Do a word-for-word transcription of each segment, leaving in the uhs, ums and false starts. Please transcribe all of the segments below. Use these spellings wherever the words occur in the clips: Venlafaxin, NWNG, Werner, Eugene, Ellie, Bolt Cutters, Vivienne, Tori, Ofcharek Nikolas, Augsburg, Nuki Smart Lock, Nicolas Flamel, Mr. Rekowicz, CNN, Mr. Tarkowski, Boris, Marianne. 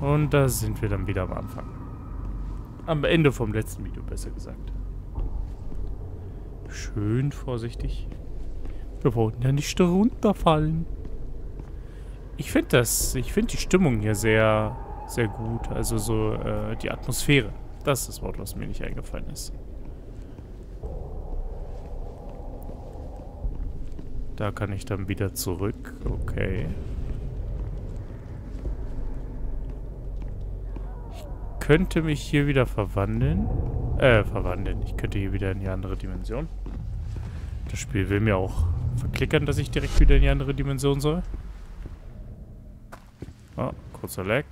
Und da sind wir dann wieder am Anfang. Am Ende vom letzten Video, besser gesagt. Schön vorsichtig. Wir wollten ja nicht runterfallen. Ich finde das, ich finde die Stimmung hier sehr, sehr gut. Also so äh, die Atmosphäre. Das ist das Wort, was mir nicht eingefallen ist. Da kann ich dann wieder zurück. Okay. Ich könnte mich hier wieder verwandeln. Äh, verwandeln. Ich könnte hier wieder in die andere Dimension. Das Spiel will mir auch verklickern, dass ich direkt wieder in die andere Dimension soll. Oh, kurzer Lag.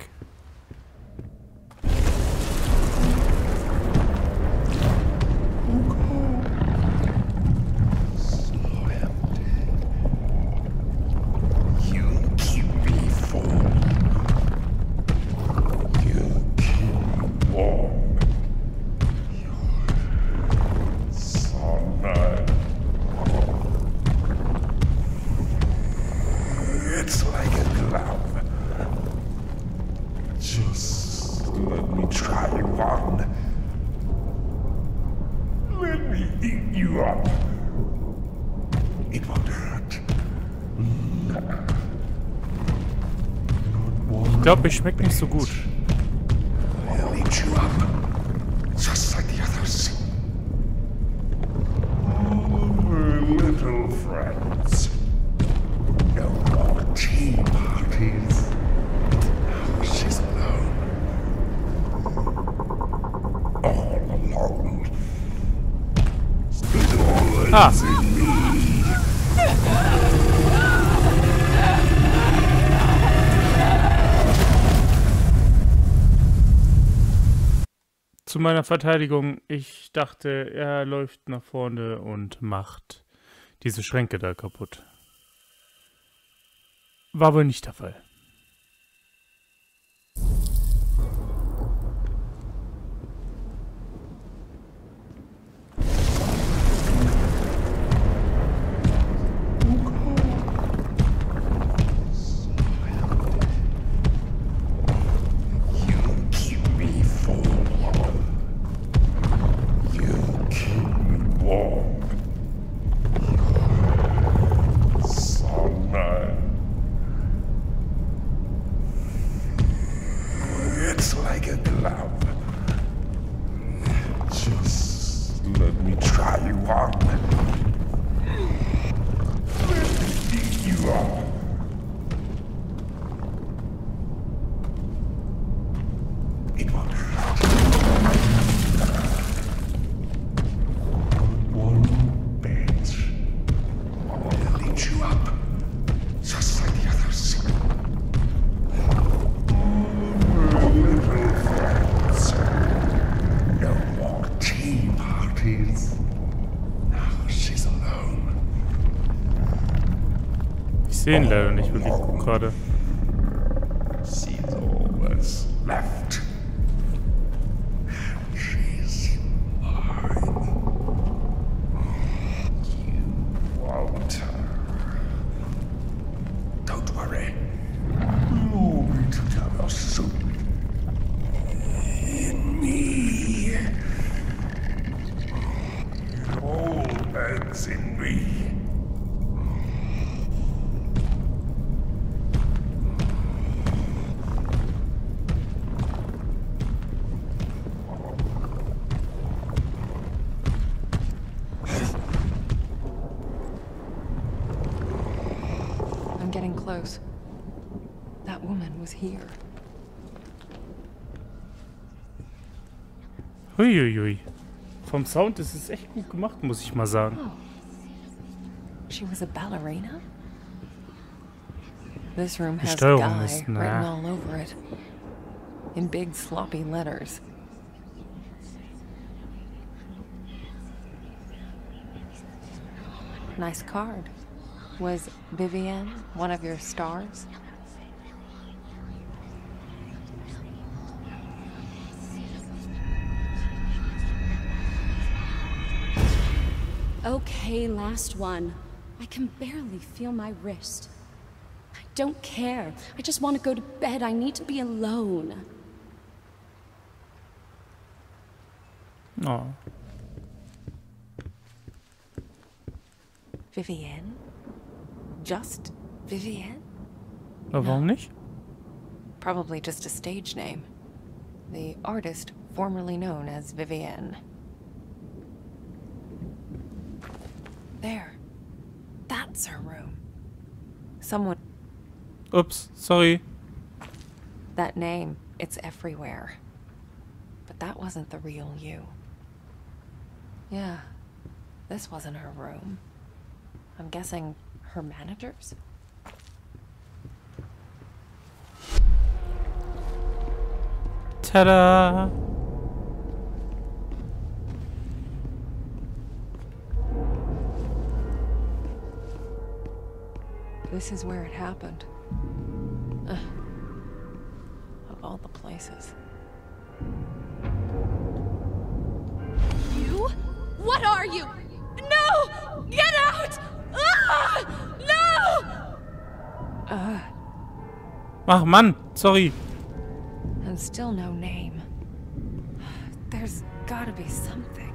Ich glaube, ich schmeckt nicht so gut. Ah. Zu meiner Verteidigung, ich dachte, er läuft nach vorne und macht diese Schränke da kaputt. War wohl nicht der Fall. Ich sehe ihn leider nicht wirklich gut gerade. Close. That woman was here. Huiuiui. Vom Sound ist es echt gut gemacht, muss ich mal sagen. Oh. She was a ballerina? This room has a guy written all over it. In big sloppy letters. Nice card. Was Vivienne one of your stars? Okay, last one. I can barely feel my wrist. I don't care. I just want to go to bed. I need to be alone. Oh. Vivienne? Just Vivienne? Oh, warum nicht? Probably just a stage name. The artist formerly known as Vivienne. There. That's her room. Someone... Oops, sorry. That name, it's everywhere. But that wasn't the real you. Yeah, this wasn't her room. I'm guessing her manager's? Ta-da! This is where it happened. Ugh. Of all the places. You? What are you? No! Get out! Ah! No! Uh. Ach Mann, sorry. And still no name. There's gotta be something.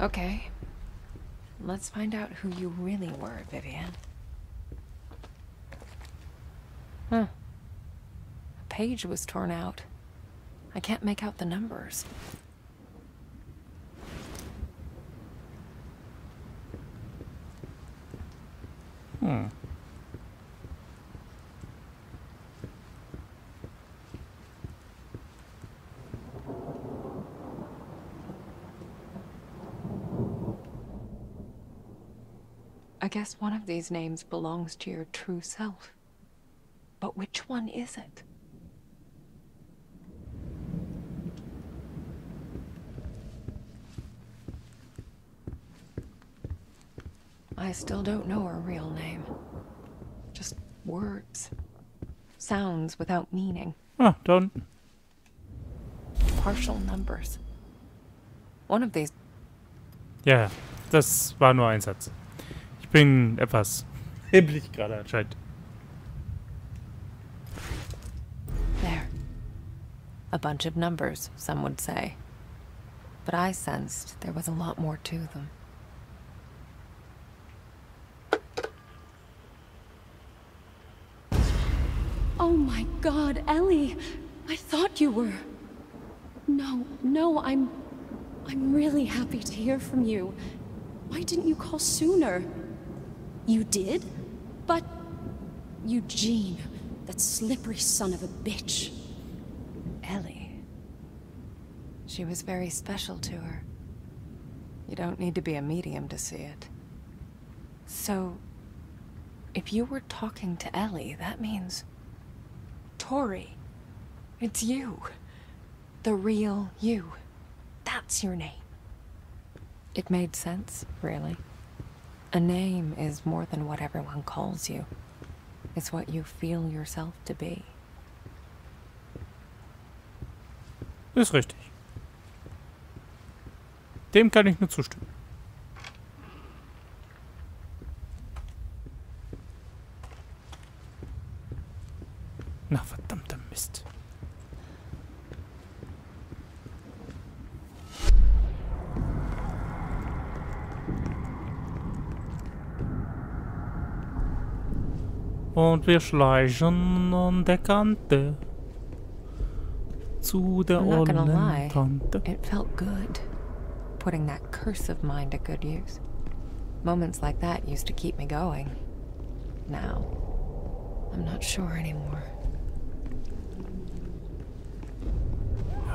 Okay. Let's find out who you really were, Vivienne. Huh. A page was torn out. I can't make out the numbers. Hmm. I guess one of these names belongs to your true self. But which one is it? I still don't know her real name. Just words. Sounds without meaning. Oh, don't. Partial numbers. One of these. Ja, das war nur ein Satz. Ich bin etwas hibbelig gerade anscheinend. There. A bunch of numbers, some would say. But I sensed there was a lot more to them. Oh my God, Ellie! I thought you were. No, no, I'm. I'm really happy to hear from you. Why didn't you call sooner? You did? But. Eugene, that slippery son of a bitch. Ellie. She was very special to her. You don't need to be a medium to see it. So. If you were talking to Ellie, that means. Tori, it's you. The real you. That's your name. It made sense, really. A name is more than what everyone calls you. It's what you feel yourself to be. Ist richtig. Dem kann ich nur zustimmen. Na, verdammter Mist. Und wir schleichen an der Kante zu der ollen Tante. It felt good, putting that curse of mine to good use. Moments like that used to keep me going. Now, I'm not sure anymore.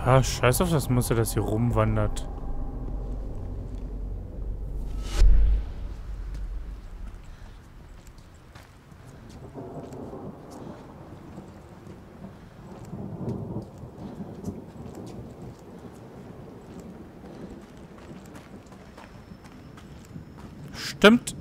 Ah, scheiß auf das Muster, das hier rumwandert. Stimmt.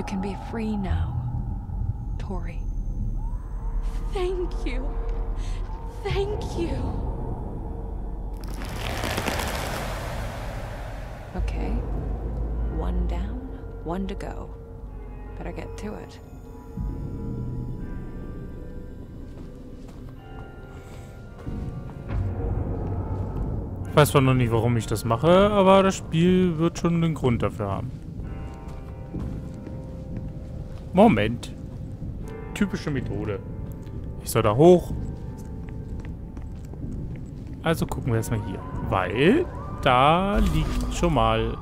You can be free now, Tori. Thank you. Thank you. Okay. One down, one to go. Better get to it. Ich weiß zwar noch nicht, warum ich das mache, aber das Spiel wird schon einen Grund dafür haben. Moment. Typische Methode. Ich soll da hoch. Also gucken wir erstmal hier. Weil da liegt schon mal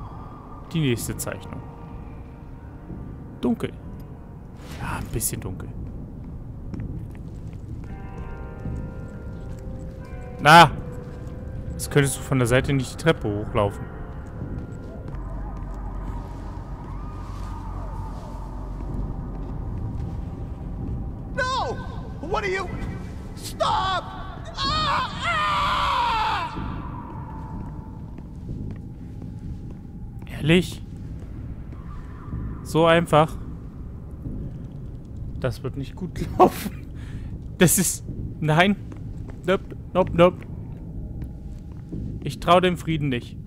die nächste Zeichnung. Dunkel. Ja, ein bisschen dunkel. Na! Jetzt könntest du von der Seite nicht die Treppe hochlaufen. No! What are you? Stop! Ah! Ah! Ehrlich? So einfach. Das wird nicht gut laufen. Das ist... Nein. Nope, nope, nope. Ich traue dem Frieden nicht.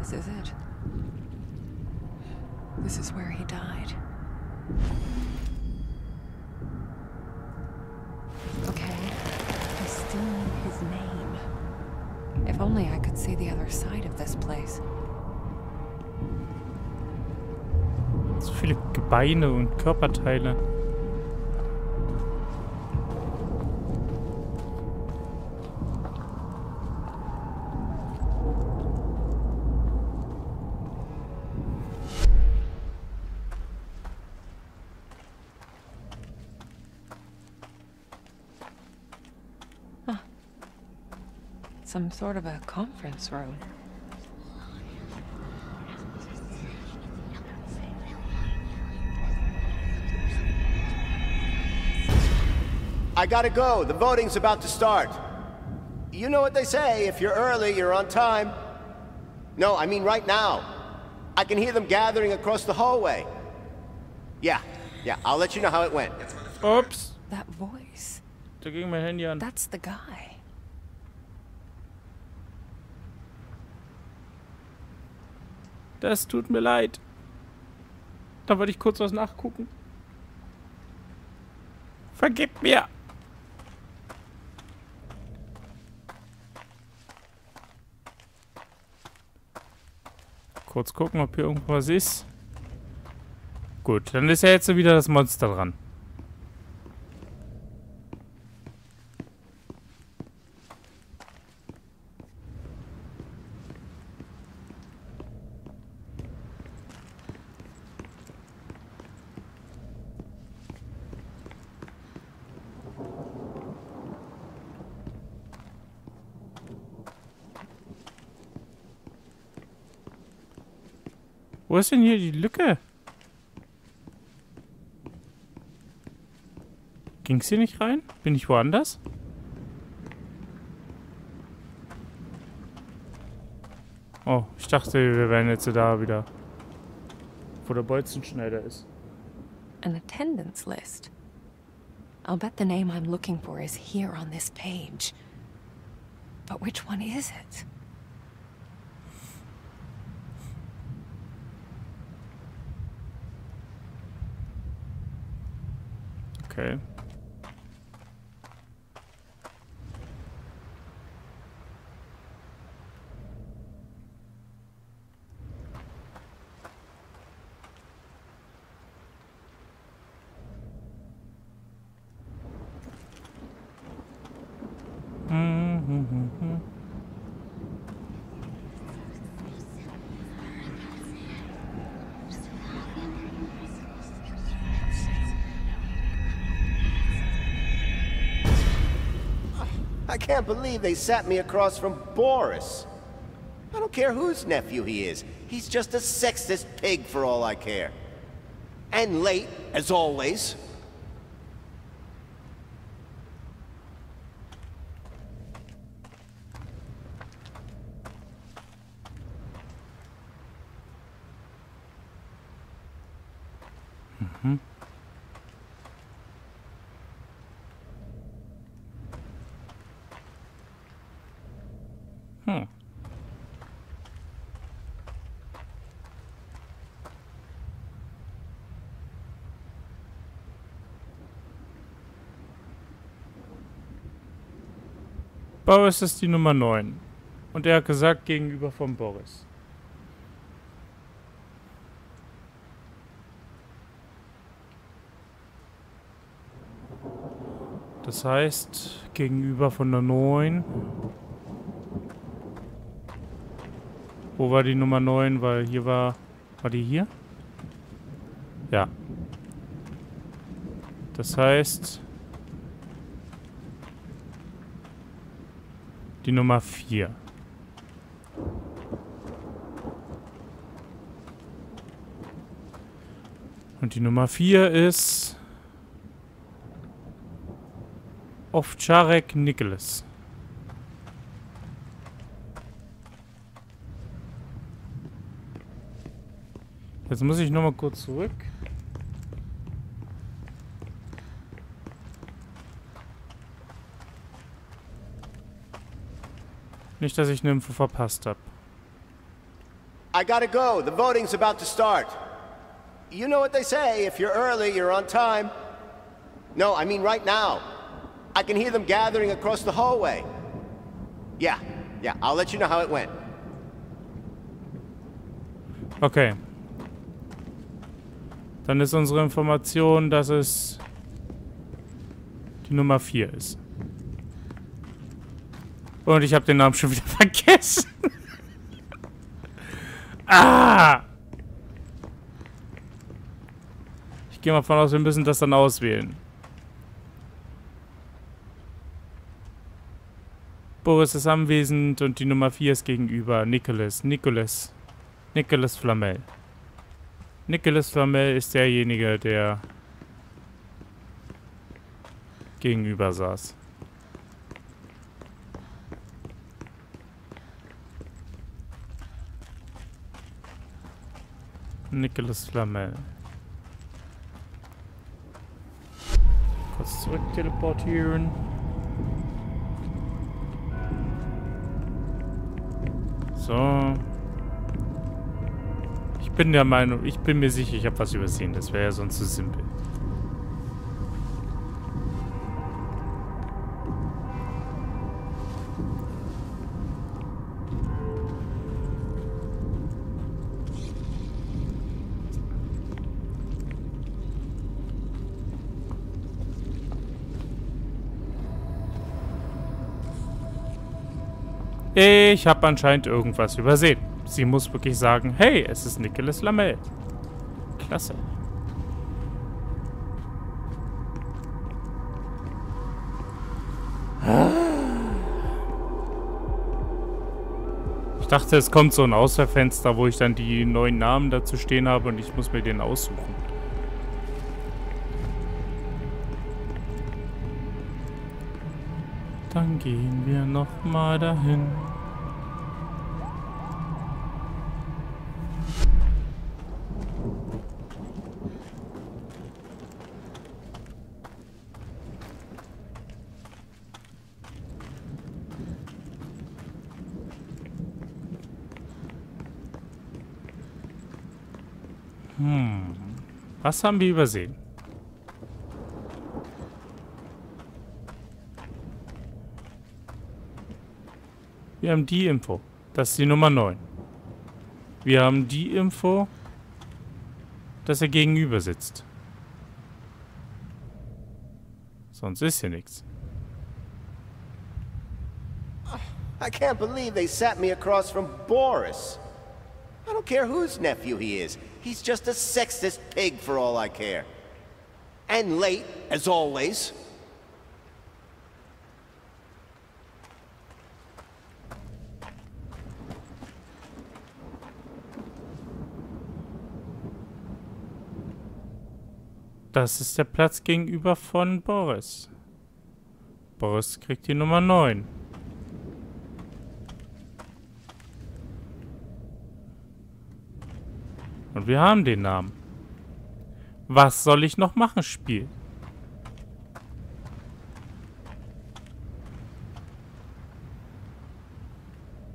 This is it. This is where he died. Okay, I still need his name. If only I could see the other side of this place. So viele Gebeine und Körperteile. Huh. Some sort of a conference room. I gotta go. The voting's about to start. You know what they say, if you're early, you're on time. No, I mean right now. I can hear them gathering across the hallway. Yeah, yeah, I'll let you know how it went. Oops. That voice. Da ging mein Handy an. That's the guy. Das tut mir leid. Da wollte ich kurz was nachgucken. Vergib mir! Kurz gucken, ob hier irgendwas ist. Gut, dann ist ja jetzt wieder das Monster dran. Wo ist denn hier die Lücke? Ging's hier nicht rein? Bin ich woanders? Oh, ich dachte, wir wären jetzt da wieder. Wo der Bolzenschneider ist. An attendance list. I'll bet the name I'm looking for is here on this page. But which one is it? Okay. I can't believe they sat me across from Boris. I don't care whose nephew he is. He's just a sexist pig for all I care. And late, as always. machen. Hm. Boris ist die Nummer neun. Und er hat gesagt, gegenüber von Boris. Das heißt, gegenüber von der neun. Wo war die Nummer neun? Weil hier war... War die hier? Ja. Das heißt... Die Nummer vier. Und die Nummer vier ist... Ofcharek Nikolas. Jetzt muss ich nochmal kurz zurück. Nicht, dass ich eine Info verpasst habe. I gotta go. The voting's about to start. You know what they say, if you're early, you're on time. No, I mean right now. I can hear them gathering across the hallway. Yeah, yeah, I'll let you know how it went. Okay. Dann ist unsere Information, dass es die Nummer vier ist. Und ich habe den Namen schon wieder vergessen. Ah! Ich gehe mal davon aus, wir müssen das dann auswählen. Boris ist anwesend und die Nummer vier ist gegenüber. Nicolas, Nicolas, Nicolas Flamel. Nicolas Flamel ist derjenige, der gegenüber saß. Nicolas Flamel. Kurz zurück teleportieren. So. Ich bin der Meinung, ich bin mir sicher, ich habe was übersehen. Das wäre ja sonst zu simpel. Ich habe anscheinend irgendwas übersehen. Sie muss wirklich sagen, hey, es ist Nicolas Flamel. Klasse. Ich dachte, es kommt so ein Auswahlfenster, wo ich dann die neuen Namen dazu stehen habe und ich muss mir den aussuchen. Dann gehen wir nochmal dahin. Hm. Was haben wir übersehen? Wir haben die Info. Das ist die Nummer neun. Wir haben die Info, dass er gegenüber sitzt. Sonst ist hier nichts. I can't believe they sat me across from Boris. I don't care whose nephew he is. He's just a sexist pig for all I care. And late, as always. Das ist der Platz gegenüber von Boris. Boris kriegt die Nummer neun. Und wir haben den Namen. Was soll ich noch machen, Spiel?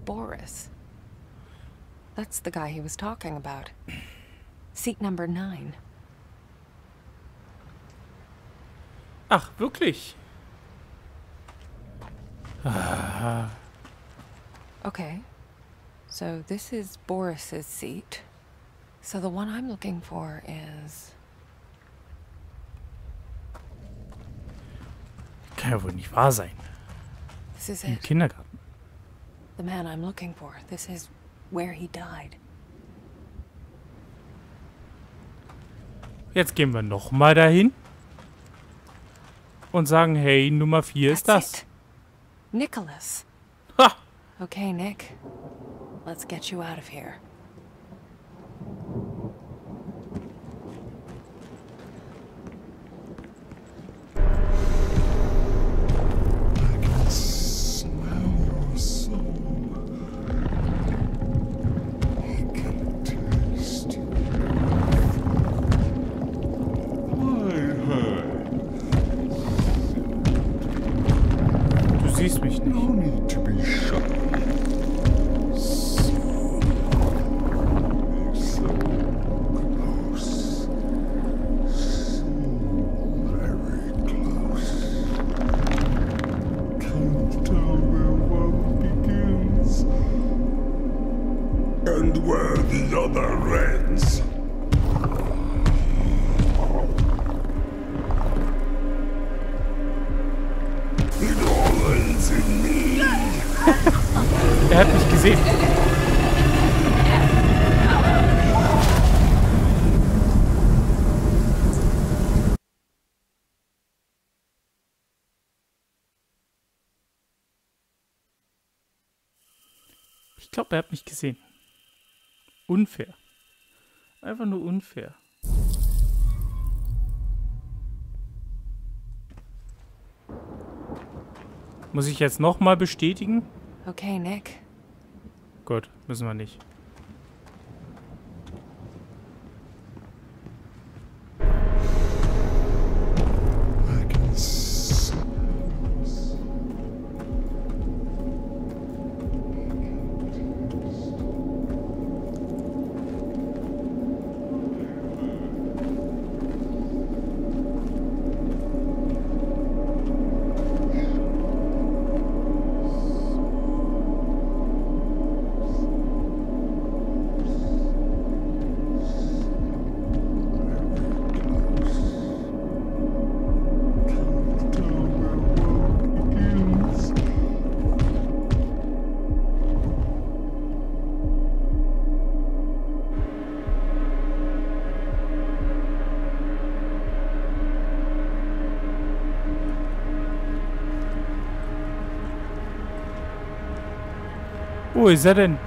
Boris. That's the guy he was talking about. Seat number nine. Ach, wirklich? Ah. Okay. So this is Boris's seat. So the one I'm looking for is... Kann ja wohl nicht wahr sein. This is it. Im Kindergarten. The man I'm looking for. This is where he died. Jetzt gehen wir nochmal dahin und sagen, hey, Nummer vier ist das. Nicolas. Ha! Okay, Nick. Let's get you out of here. Er hat mich gesehen. Ich glaube, er hat mich gesehen. Unfair. Einfach nur unfair. Muss ich jetzt nochmal bestätigen? Okay, Nick. Gut, müssen wir nicht. Wo ist er denn?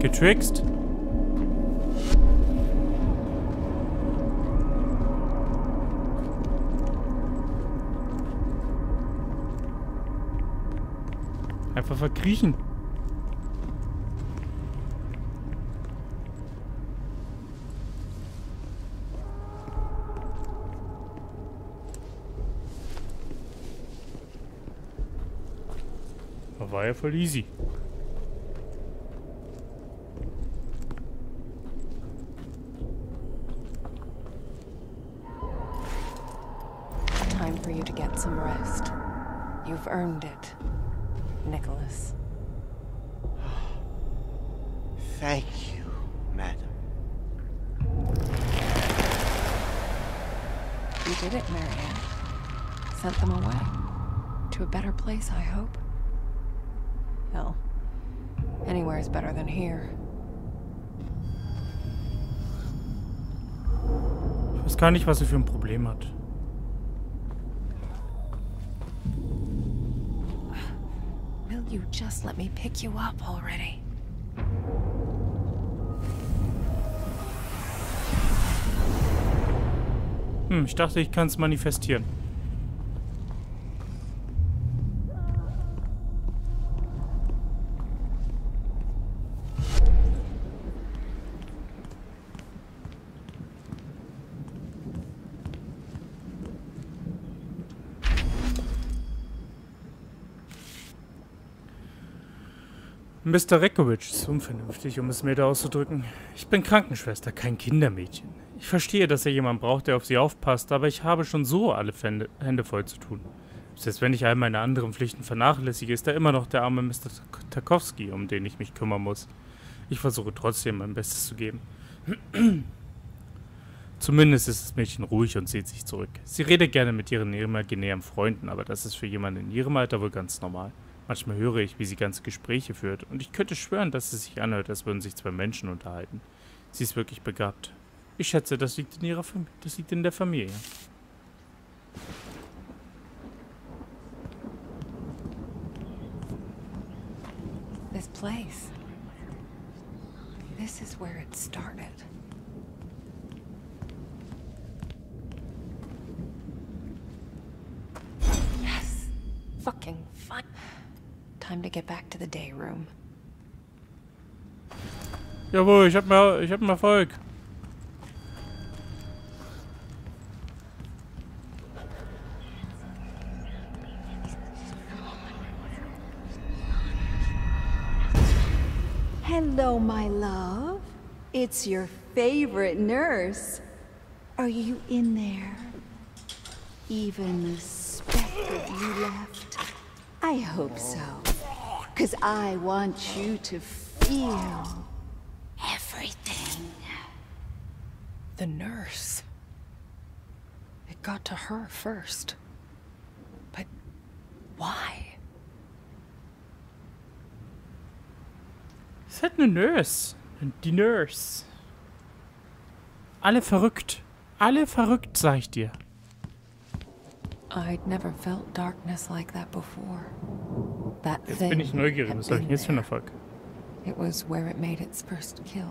Getrickst? Einfach verkriechen. Das war ja voll easy. You've earned it, Nicolas. Thank you, madam. You did it, Marianne. Sent them away. To a better place, I hope. Hell, anywhere is better than here. Ich weiß gar nicht, was sie für ein Problem hat. You just let me pick you up already. Hm, ich dachte, ich kann es manifestieren. Mister Rekowicz ist unvernünftig, um es milder auszudrücken. Ich bin Krankenschwester, kein Kindermädchen. Ich verstehe, dass er jemanden braucht, der auf sie aufpasst, aber ich habe schon so alle Fände, Hände voll zu tun. Selbst wenn ich all meine anderen Pflichten vernachlässige, ist da immer noch der arme Mister Tarkowski, um den ich mich kümmern muss. Ich versuche trotzdem, mein Bestes zu geben. Zumindest ist das Mädchen ruhig und zieht sich zurück. Sie redet gerne mit ihren imaginären Freunden, aber das ist für jemanden in ihrem Alter wohl ganz normal. Manchmal höre ich, wie sie ganze Gespräche führt, und ich könnte schwören, dass es sich anhört, als würden sich zwei Menschen unterhalten. Sie ist wirklich begabt. Ich schätze, das liegt in ihrer Familie. Das liegt in der Familie. This place. This is where it started. Yes. Fucking fun. Time to get back to the day room. Jawohl, ich hab mal, ich hab einen Erfolg. Hello, my love. It's your favorite nurse. Are you in there? Even the speck that you left? I hope so. Because I want you to feel everything. The nurse. It got to her first. But why? Es ist halt eine Nurse. Die Nurse. Alle verrückt. Alle verrückt, sag ich dir. I'd never felt darkness like that before. That jetzt bin ich neugierig, was soll ich jetzt für ein Erfolg? It was where it made its first kill,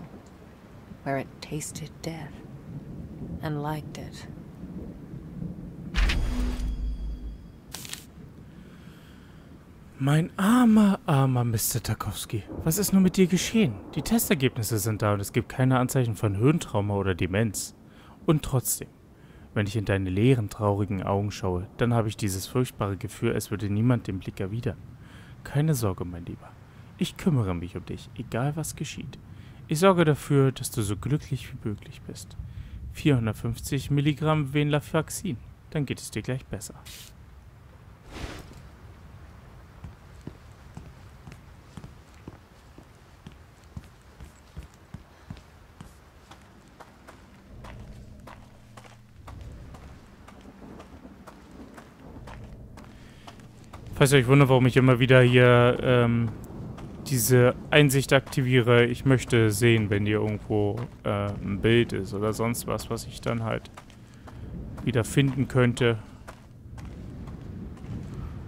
where it tasted death and liked it. Mein armer, armer Mister Tarkowski. Was ist nur mit dir geschehen? Die Testergebnisse sind da und es gibt keine Anzeichen von Hirntrauma oder Demenz. Und trotzdem, wenn ich in deine leeren, traurigen Augen schaue, dann habe ich dieses furchtbare Gefühl, als würde niemand den Blick erwidern. Keine Sorge, mein Lieber. Ich kümmere mich um dich, egal was geschieht. Ich sorge dafür, dass du so glücklich wie möglich bist. vierhundertfünfzig Milligramm Venlafaxin. Dann geht es dir gleich besser. Falls ihr euch wundert, warum ich immer wieder hier ähm, diese Einsicht aktiviere, ich möchte sehen, wenn hier irgendwo äh, ein Bild ist oder sonst was, was ich dann halt wieder finden könnte.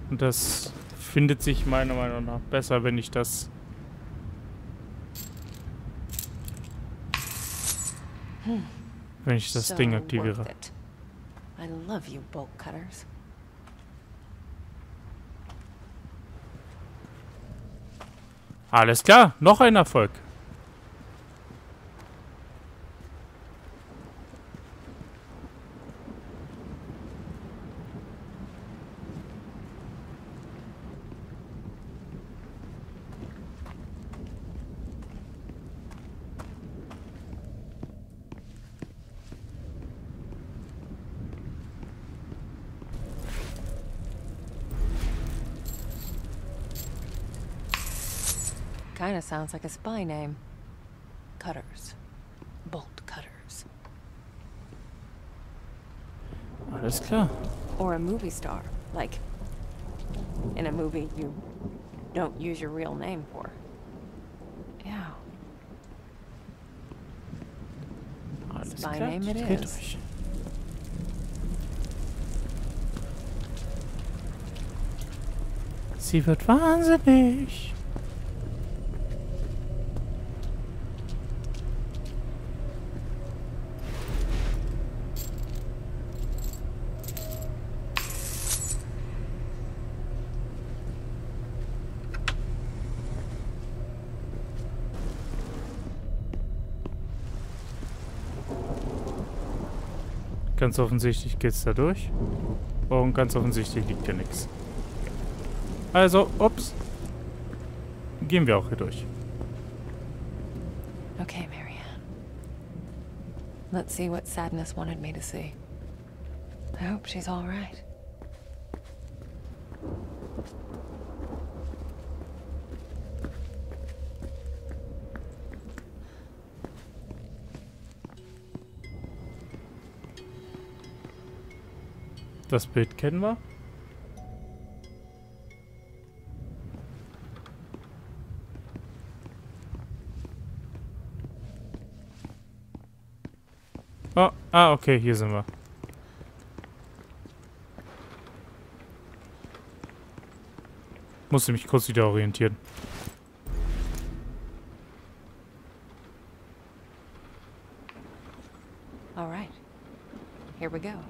Und das findet sich meiner Meinung nach besser, wenn ich das... Hm. Wenn ich das so Ding aktiviere. I love you, Bolt Cutters. Alles klar, noch ein Erfolg. Kind of sounds like a spy name. Cutters. Bolt Cutters. Alles klar. Or a movie star. Like, in a movie you don't use your real name for. Yeah. Alles spy klar. Name it is. Durch. sie wird wahnsinnig. Ganz offensichtlich geht's da durch. Und ganz offensichtlich liegt hier nichts. Also, ups. Gehen wir auch hier durch. Okay, Marianne. Let's see what Sadness wanted me to see. I hope she's all right. Das Bild kennen wir. Oh, ah, okay, hier sind wir. Musste mich kurz wieder orientieren. All right. Here we go.